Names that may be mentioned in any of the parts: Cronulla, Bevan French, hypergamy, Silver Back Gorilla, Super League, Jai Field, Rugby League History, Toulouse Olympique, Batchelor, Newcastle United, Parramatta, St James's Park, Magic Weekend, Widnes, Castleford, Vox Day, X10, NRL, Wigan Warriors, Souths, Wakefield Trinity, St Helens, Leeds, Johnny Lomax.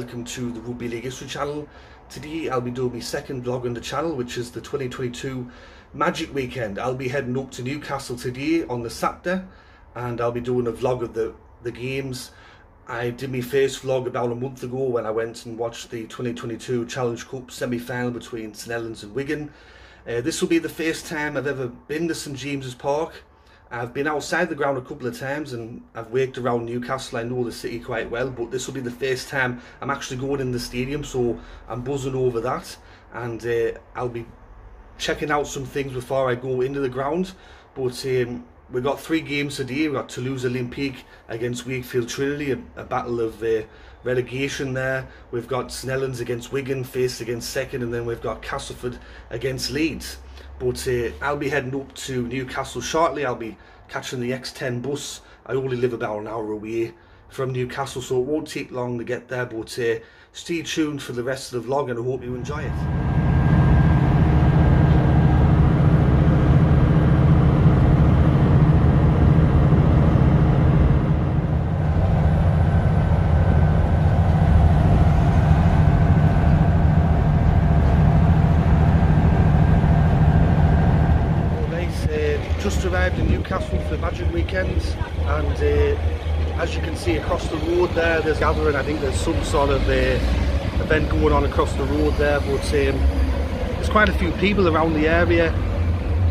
Welcome to the Rugby League History channel. Today I'll be doing my second vlog on the channel, which is the 2022 Magic Weekend. I'll be heading up to Newcastle today on the Saturday, and I'll be doing a vlog of the games. I did my first vlog about a month ago when I went and watched the 2022 Challenge Cup semi-final between St Helens and Wigan. This will be the first time I've ever been to St James's Park. I've been outside the ground a couple of times and I've worked around Newcastle. I know the city quite well, but this will be the first time I'm actually going in the stadium, so I'm buzzing over that. And I'll be checking out some things before I go into the ground. But we've got three games today. We've got Toulouse Olympique against Wakefield Trinity, a battle of relegation there. We've got St Helens against Wigan, first against second, and then we've got Castleford against Leeds. But I'll be heading up to Newcastle shortly. I'll be catching the X10 bus. I only live about an hour away from Newcastle, so it won't take long to get there. But stay tuned for the rest of the vlog and I hope you enjoy it. Arrived in Newcastle for the Magic Weekend, and as you can see across the road there, there's gathering. I think there's some sort of event going on across the road there, but there's quite a few people around the area,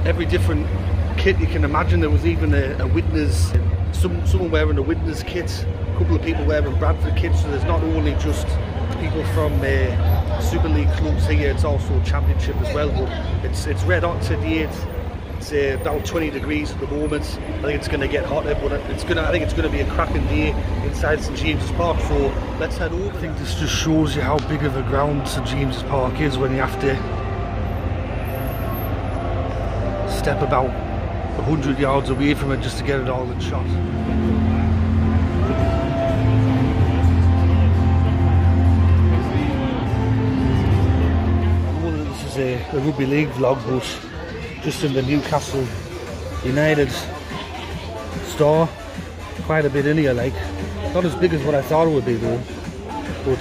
every different kit you can imagine. There was even a Widnes, someone wearing a Widnes kit, a couple of people wearing Bradford kits, so there's not only just people from Super League clubs here, it's also Championship as well. But it's red hot today. It's about 20 degrees at the moment. I think it's going to get hotter, but I think it's going to be a cracking day inside St James's Park. So let's head over. I think this just shows you how big of a ground St James's Park is when you have to step about 100 yards away from it just to get it all in shot. I know that this is a rugby league vlog, but just in the Newcastle United store, quite a bit in here, like, not as big as what I thought it would be though. But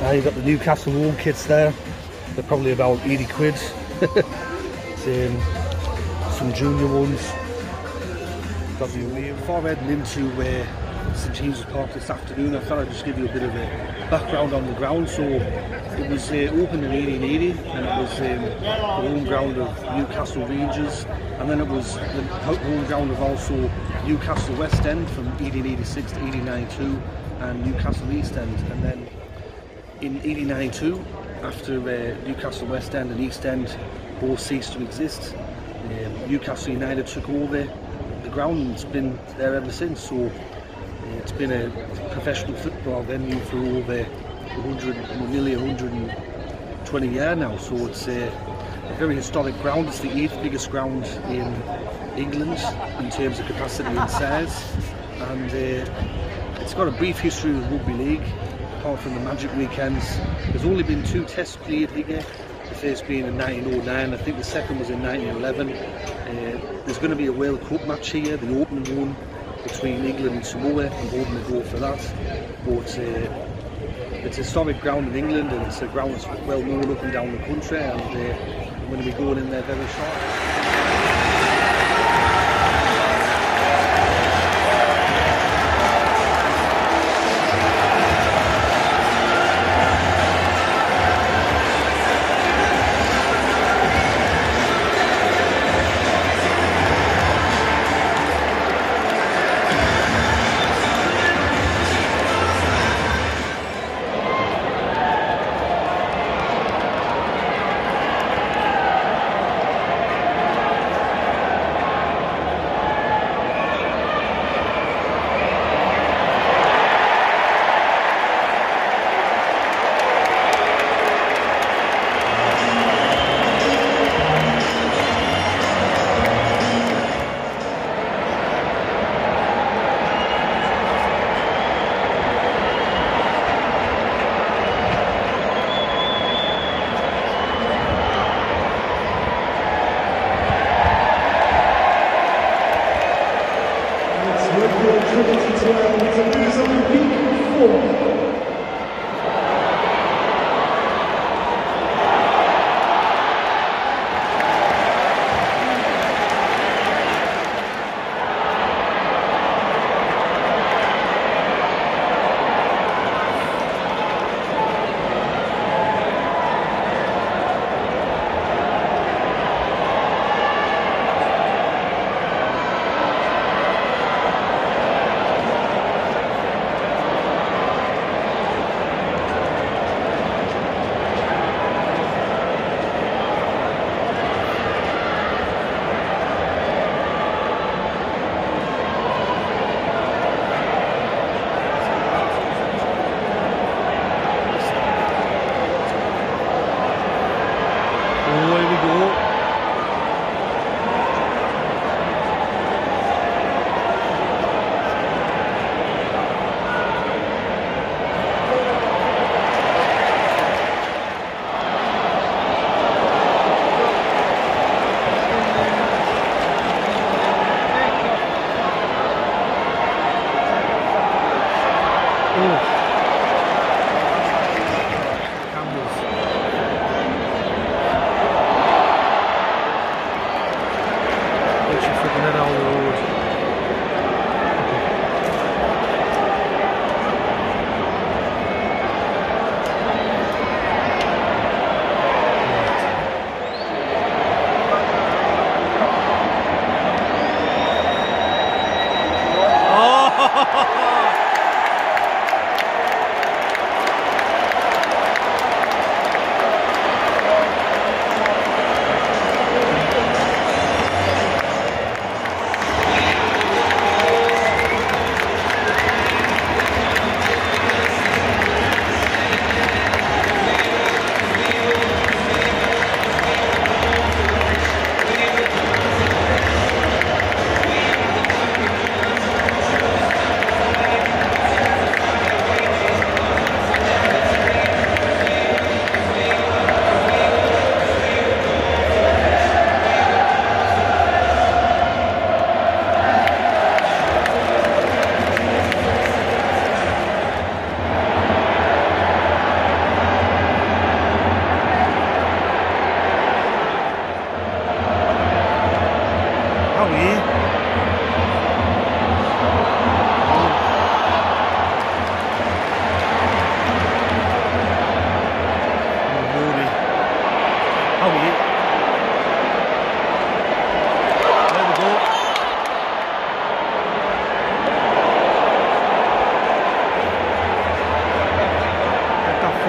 now you've got the Newcastle home kits there, they're probably about 80 quid. Some junior ones. Before heading into St James's Park this afternoon, I thought I'd just give you a bit of a background on the ground. So it was opened in 1880, and it was the home ground of Newcastle Rangers, and then it was the home ground of also Newcastle West End from 1886 to 1892, and Newcastle East End. And then in 1892, after Newcastle West End and East End both ceased to exist, Newcastle United took over the ground, and it's been there ever since. So it's been a professional football venue for over 100, nearly 120 years now, so it's a very historic ground. It's the 8th biggest ground in England in terms of capacity and size, and it's got a brief history of rugby league, apart from the Magic Weekends. There's only been two tests played here, the first being in 1909, I think the second was in 1911. There's going to be a World Cup match here, the opening one, between England and Samoa. I'm holding the goal for that. But it's a historic ground in England, and it's a ground that's well known up and down the country, and I'm going to be going in there very shortly.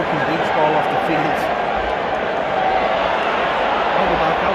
fucking beach ball off the field. Over back.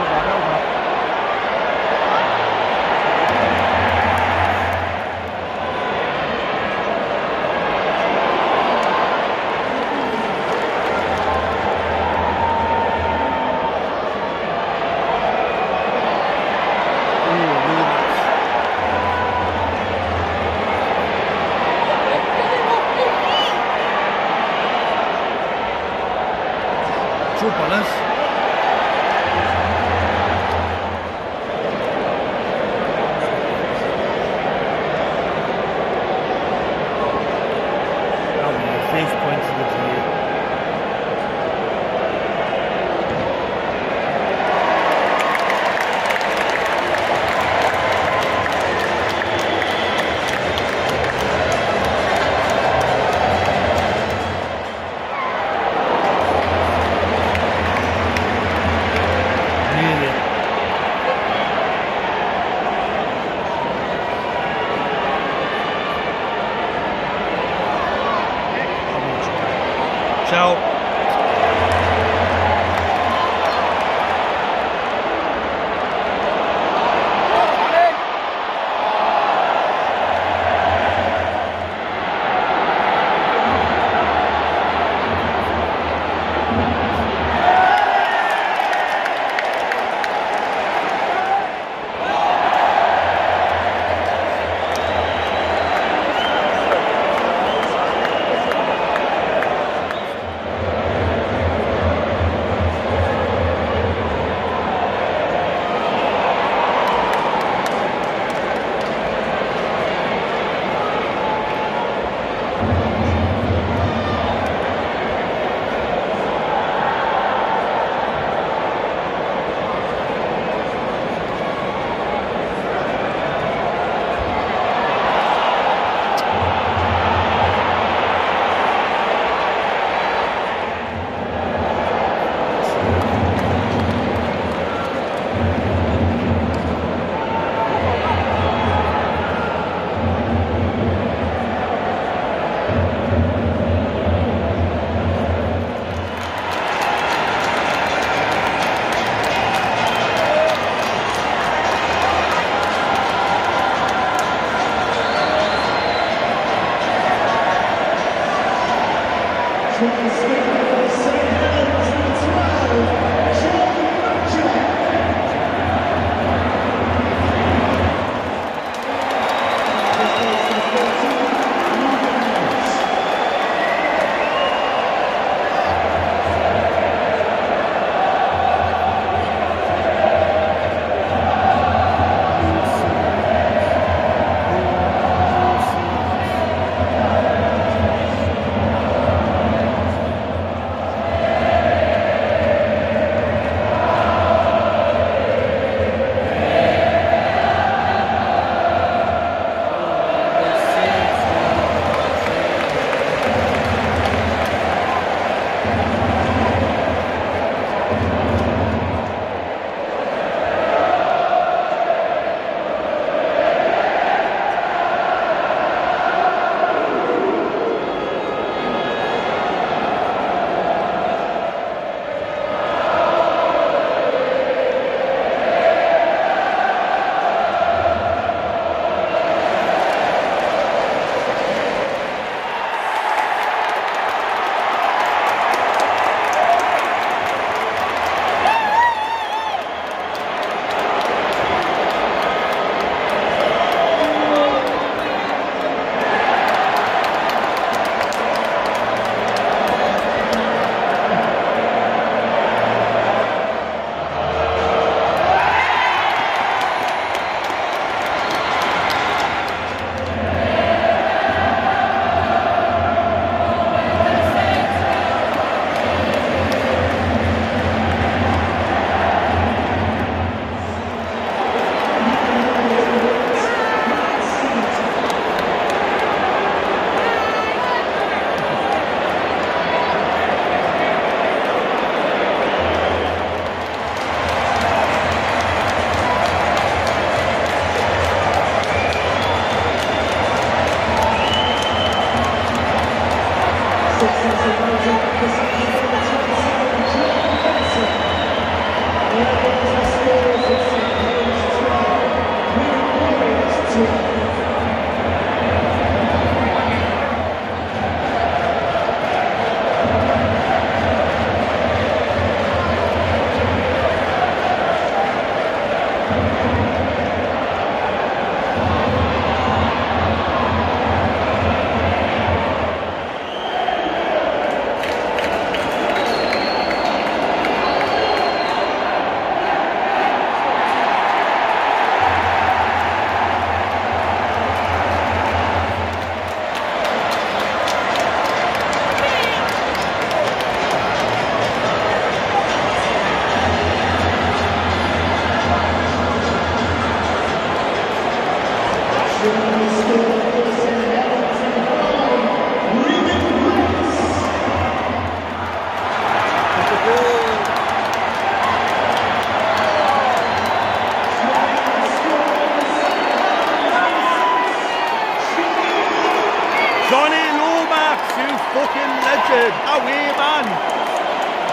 Johnny Lomax, you fucking legend. Away, man.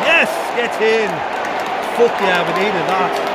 Yes, get in. Fuck yeah, we needed that.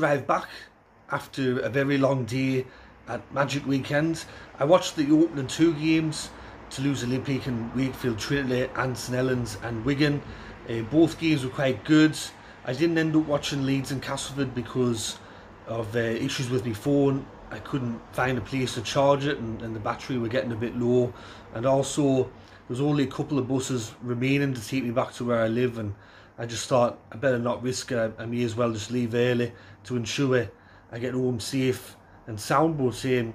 Arrived back after a very long day at Magic Weekend. I watched the opening two games, Toulouse Olympique and Wakefield Trinity, and St Helens and Wigan. Both games were quite good. I didn't end up watching Leeds and Castleford because of issues with my phone. I couldn't find a place to charge it, and the battery were getting a bit low, and also there was only a couple of buses remaining to take me back to where I live, and I just thought I better not risk it. I may as well just leave early to ensure I get home safe and sound. But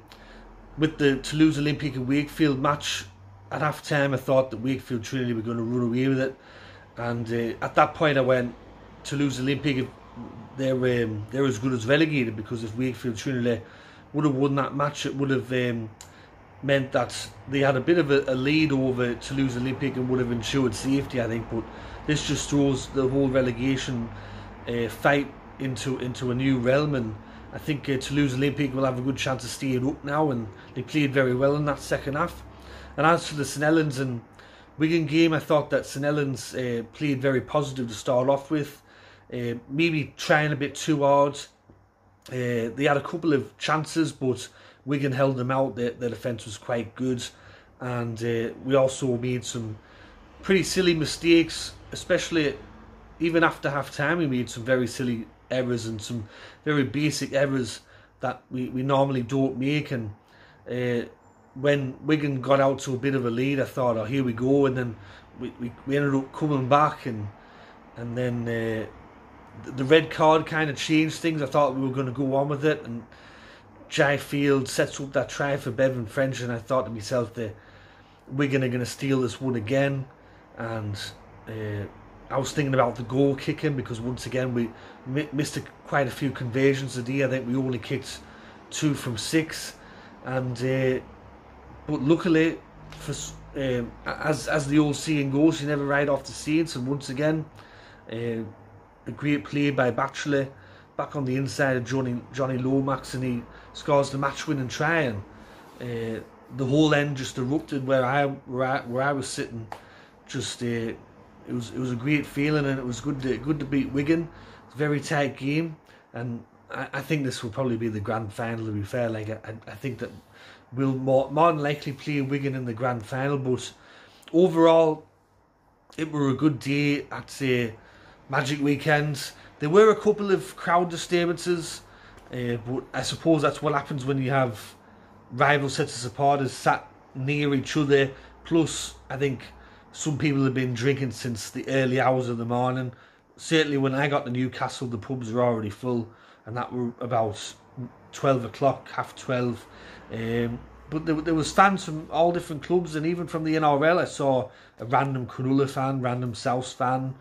with the Toulouse Olympique and Wakefield match, at half time I thought that Wakefield Trinity were going to run away with it, and at that point I went, Toulouse Olympique, they're as good as relegated, because if Wakefield Trinity would have won that match, it would have meant that they had a bit of a lead over Toulouse Olympique and would have ensured safety, I think. But this just throws the whole relegation fight into a new realm, and I think Toulouse Olympique will have a good chance of staying up now, and they played very well in that second half. And as for the St Helens and Wigan game, I thought that St Helens played very positive to start off with, maybe trying a bit too hard. They had a couple of chances, but Wigan held them out. Their defence was quite good, and we also made some pretty silly mistakes, especially even after half time. We made some very silly errors and some very basic errors that we normally don't make, and when Wigan got out to a bit of a lead, I thought, oh, here we go, and then we ended up coming back, and then the red card kind of changed things. I thought we were going to go on with it, and Jai Field sets up that try for Bevan French, and I thought to myself that Wigan are going to steal this one again, and I was thinking about the goal kicking, because once again we missed quite a few conversions today. I think we only kicked 2 from 6, and but luckily, for as the old saying goes, you never ride off the seeds. And once again, a great play by Batchelor back on the inside of Johnny Lomax, and he scores the match-winning try. And the whole end just erupted where I was sitting. Just it was a great feeling, and it was good to beat Wigan. It's a very tight game, and I think this will probably be the grand final. To be fair, like I think that we'll more than likely play Wigan in the grand final. But overall, it were a good day at the Magic Weekend. There were a couple of crowd disturbances, but I suppose that's what happens when you have rival sets of supporters sat near each other. Plus, I think some people have been drinking since the early hours of the morning. Certainly when I got to Newcastle, the pubs were already full, and that were about 12 o'clock, half 12. But there was fans from all different clubs, and even from the NRL. I saw a random Cronulla fan, random Souths fan,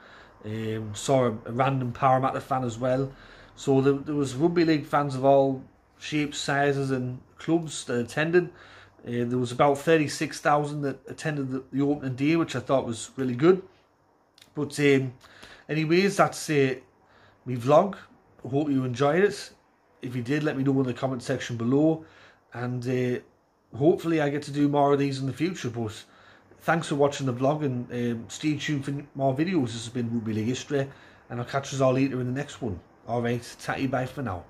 saw a random Parramatta fan as well. So there was rugby league fans of all shapes, sizes and clubs that attended. There was about 36,000 that attended the opening day, which I thought was really good. But anyways, that's my vlog. I hope you enjoyed it. If you did, let me know in the comment section below, and hopefully I get to do more of these in the future. But thanks for watching the vlog, and stay tuned for more videos. This has been Rugby League History, and I'll catch us all later in the next one. Alright, tatty, bye for now.